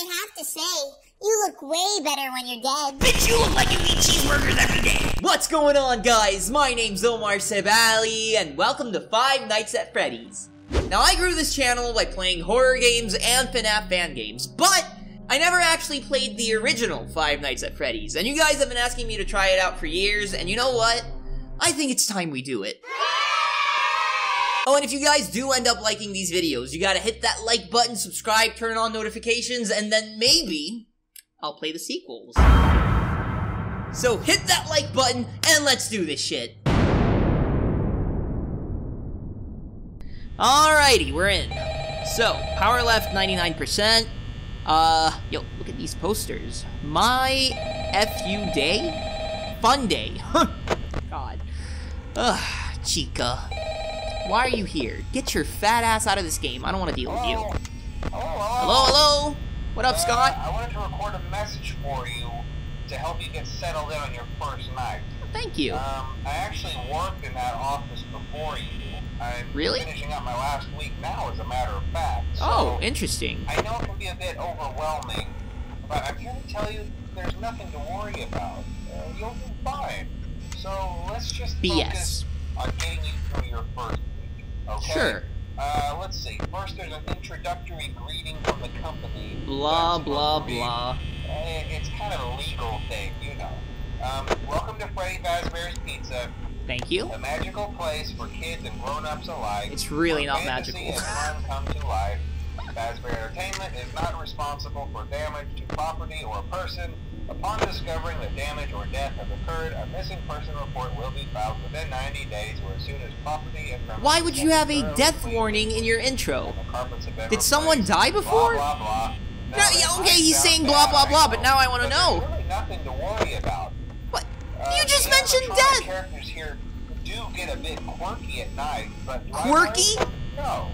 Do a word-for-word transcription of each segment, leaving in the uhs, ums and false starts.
I have to say, you look way better when you're dead. Bitch, you look like you eat cheeseburgers every day. What's going on, guys? My name's Omar Sebali, and welcome to Five Nights at Freddy's. Now, I grew this channel by playing horror games and FNAF fan games, but I never actually played the original Five Nights at Freddy's, and you guys have been asking me to try it out for years, and you know what? I think it's time we do it. Oh, and if you guys do end up liking these videos, you gotta hit that like button, subscribe, turn on notifications, and then maybe I'll play the sequels. So hit that like button, and let's do this shit. Alrighty, we're in. So, power left, ninety-nine percent. Uh, yo, look at these posters. My F U day? Fun day. God. Ugh, Chica. Why are you here? Get your fat ass out of this game. I don't want to deal with you. Hello, hello. hello. What up, uh, Scott? I wanted to record a message for you to help you get settled in on your first night. Oh, thank you. Um, I actually worked in that office before you. I'm really? finishing up my last week now, as a matter of fact. So oh, interesting. I know it can be a bit overwhelming, but I'm here to tell you there's nothing to worry about. Uh, you'll be fine. So let's just focus on getting you through your first week, okay? Sure. Uh, let's see. First, there's an introductory greeting from the company. Blah, blah, blah. Uh, it's kind of a legal thing, you know. Um, welcome to Freddy Fazbear's Pizza. Thank you. A magical place for kids and grown-ups alike. It's really not magical. Where fantasy and fun come to life. Fazbear Entertainment is not responsible for damage to property or a person. Upon discovering that damage or death have occurred, a missing person report will be filed within ninety days or as soon as property and premises. Why would you have a death warning in your intro? Did someone die before? Blah, blah, blah. No, okay, he's saying blah, blah, blah, but now I want to know. There's really nothing to worry about. Uh, you just mentioned death! Characters here do get a bit quirky at night, but quirky? No.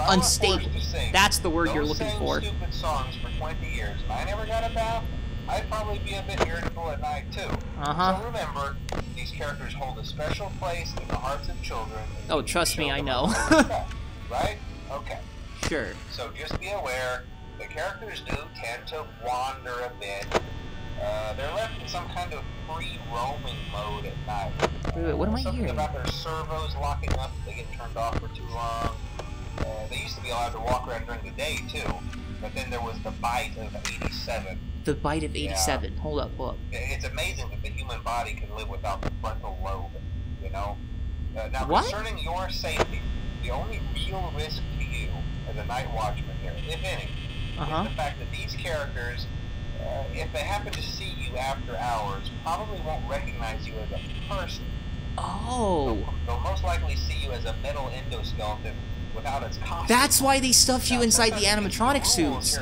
Unstable. Sing, That's the word you're looking for. Stupid songs for twenty years, and I never got a bath, I'd probably be a bit irritable at night, too. Uh-huh. So remember, these characters hold a special place in the hearts of children. Oh, trust me, I know. respect, right? Okay. Sure. So just be aware, the characters do tend to wander a bit. Uh, they're left in some kind of free-roaming mode at night. Wait, wait, what am I Something hearing? Something about their servos locking up if they get turned off for too long. Uh, they used to be allowed to walk around during the day, too. But then there was the bite of eighty-seven. The bite of eighty-seven. Yeah. Hold up, hold up. It's amazing that the human body can live without the frontal lobe, you know? Uh, now, what? Concerning your safety, the only real risk to you as a night watchman here, if any, uh-huh. is the fact that these characters... Uh, if they happen to see you after hours, probably won't recognize you as a person. Oh. They'll, they'll most likely see you as a metal endoskeleton without its costume. That's why they stuff you now, inside the animatronic suits.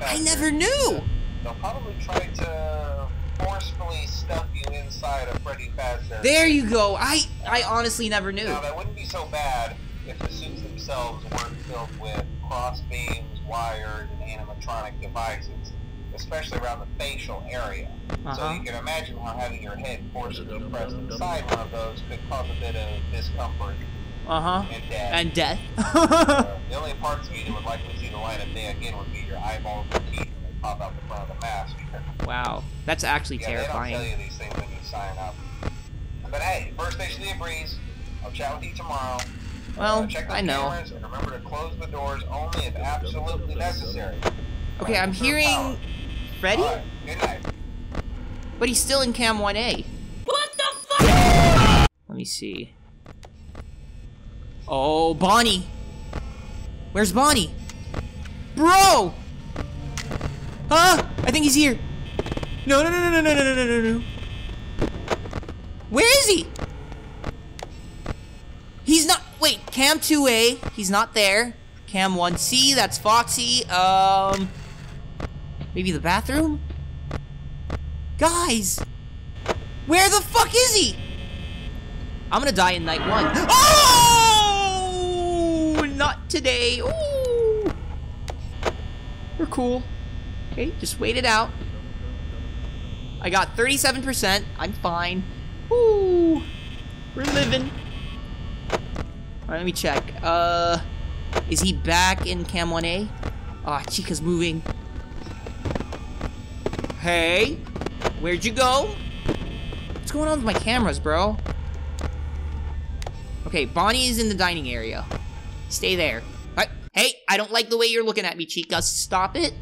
I never knew! So they'll probably try to forcefully stuff you inside a Freddy Fazbear. There you go! I, I honestly never knew. Now, that wouldn't be so bad if the suits themselves weren't filled with cross beams, wires, and animatronic devices. Especially around the facial area. Uh-huh. So you can imagine how having your head forcibly pressed inside one of those could cause a bit of discomfort. Uh-huh. And death. And death. uh, the only parts of you that would likely see the light of day again would be your eyeballs and teeth when they pop out the front of the mask. Wow. That's actually yeah, terrifying. They don't tell you these things when you sign up. But hey, first station of the breeze. I'll chat with you tomorrow. Well, uh, check the I know. cameras and remember to close the doors only if absolutely necessary. Okay, I'm hearing... Freddy? Right, good night. But he's still in Cam one A. What the fuck? Let me see. Oh, Bonnie! Where's Bonnie? Bro! Huh? I think he's here. No, no, no, no, no, no, no, no, no, no. Where is he? He's not... Wait, Cam two A. He's not there. Cam one C, that's Foxy. Um... Maybe the bathroom? Guys! Where the fuck is he? I'm gonna die in night one. Oh! Not today. Ooh! We're cool. Okay, just wait it out. I got thirty-seven percent. I'm fine. Ooh! We're living. Alright, let me check. Uh, is he back in Cam one A? Ah, oh, Chica's moving. Hey? Where'd you go? What's going on with my cameras, bro? Okay, Bonnie is in the dining area. Stay there. I, hey, I don't like the way you're looking at me, Chica. Stop it.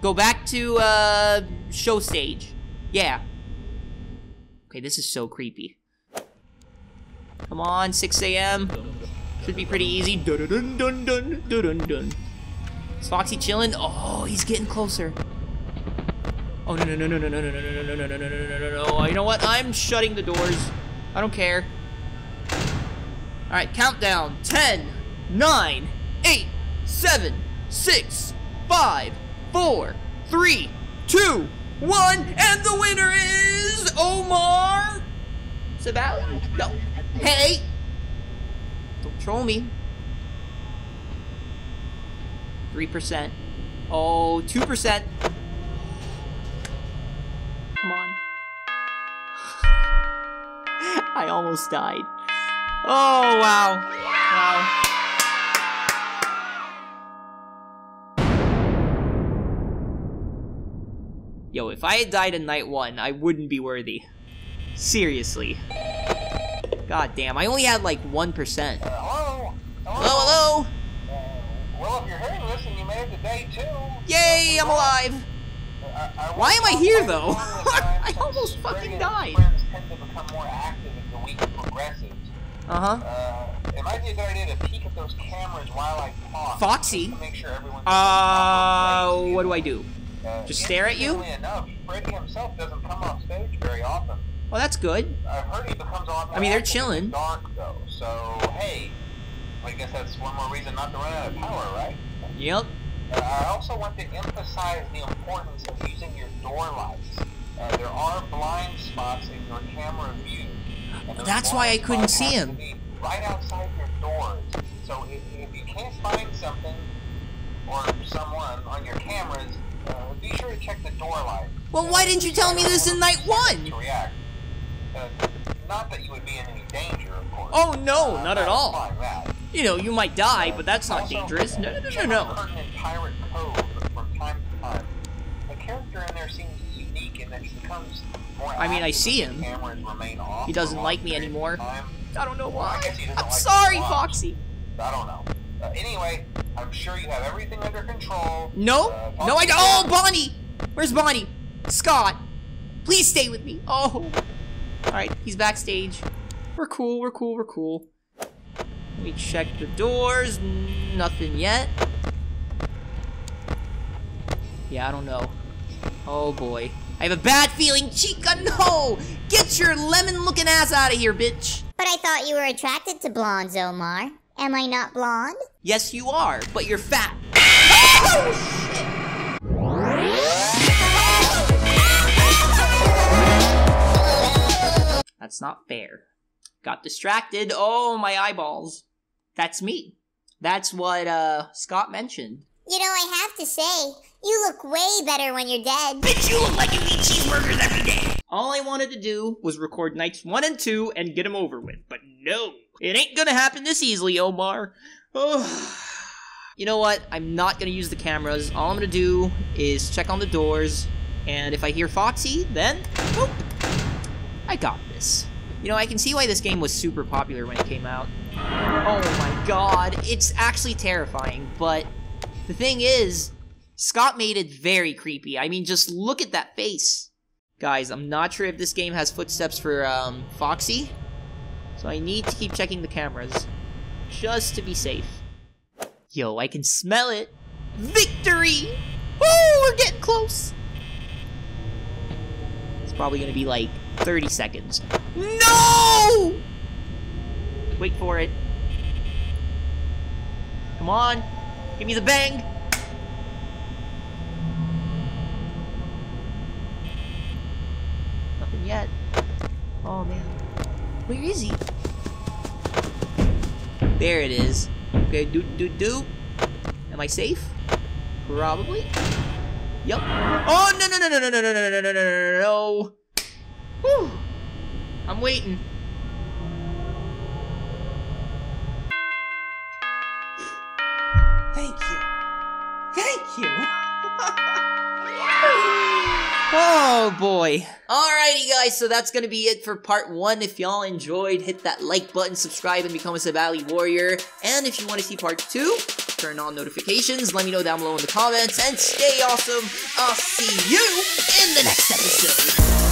Go back to, uh, show stage. Yeah. Okay, this is so creepy. Come on, six A M Should be pretty easy. Dun dun dun dun dun dun dun. Is Foxy chilling? Oh, he's getting closer. Oh no no no no no no no no no no no no no no no no! You know what? I'm shutting the doors. I don't care. All right, countdown: ten, nine, eight, seven, six, five, four, three, two, one, and the winner is Omar Sebali. No, hey, don't troll me. Three percent. Oh, two percent. Come on. I almost died. Oh, wow. Wow. Yo, if I had died in night one, I wouldn't be worthy. Seriously. God damn, I only had like one percent. Hello? Hello, hello? Well, if you're hearing this and you made it to day two... Yay, I'm alive! Why am I here, though? I almost fucking died. Uh-huh. It might be a good idea to peek at those cameras while I talk. Foxy? Uh, what do I do? Just stare at you? Freddy himself doesn't come off stage very often. Well, that's good. I've heard he becomes off. I mean, they're chilling. Dark, though, so, hey, I guess that's one more reason not to run out of power, right? Yep. Uh, I also want to emphasize the importance of using your door lights. Uh, there are blind spots in your camera view. That's why I couldn't see him. Right outside your doors. So if, if you can't find something or someone on your cameras, uh, be sure to check the door light. Well, why didn't you tell me this in night one? To react. Uh, not that you would be in any danger, of course. Oh no, uh, not at all. You know, you might die, but that's not also dangerous. No, no, no, no, no. Pirate Cove from time to time. The character in there seems unique and that he becomes more I mean, I see him. He doesn't like me anymore. I don't know why. Well, I'm like sorry, Foxy. I don't know. Uh, anyway, I'm sure you have everything under control. No, uh, no, I don't. Oh, Bonnie! Where's Bonnie? Scott, please stay with me. Oh. All right, he's backstage. We're cool, we're cool, we're cool. Let me check the doors. Nothing yet. Yeah, I don't know. Oh boy. I have a bad feeling, Chica, no! Get your lemon-looking ass out of here, bitch! But I thought you were attracted to blondes, Omar. Am I not blonde? Yes, you are, but you're fat. Oh, shit! That's not fair. Got distracted. Oh, my eyeballs. That's me. That's what uh, Scott mentioned. You know, I have to say, you look way better when you're dead. Bitch, you look like you eat cheeseburgers every day. All I wanted to do was record nights one and two and get them over with, but no. It ain't gonna happen this easily, Omar. Oh. You know what? I'm not gonna use the cameras. All I'm gonna do is check on the doors, and if I hear Foxy, then, whoop, I got this. You know, I can see why this game was super popular when it came out. Oh my god, it's actually terrifying, but the thing is, Scott made it very creepy. I mean, just look at that face. Guys, I'm not sure if this game has footsteps for um, Foxy, so I need to keep checking the cameras, just to be safe. Yo, I can smell it. Victory! Woo, we're getting close! It's probably gonna be like thirty seconds. No! Wait for it. Come on. Give me the bang. Nothing yet. Oh, man. Where is he? There it is. Okay, do do do. Am I safe? Probably. Yep. Oh, no, no, no, no, no, no, no, no, no, no, no, no. Whew. I'm waiting. Thank you. Thank you. Oh boy. Alrighty guys, so that's gonna be it for part one. If y'all enjoyed, hit that like button, subscribe, and become a Sebali warrior. And if you want to see part two, turn on notifications. Let me know down below in the comments, and stay awesome. I'll see you in the next episode.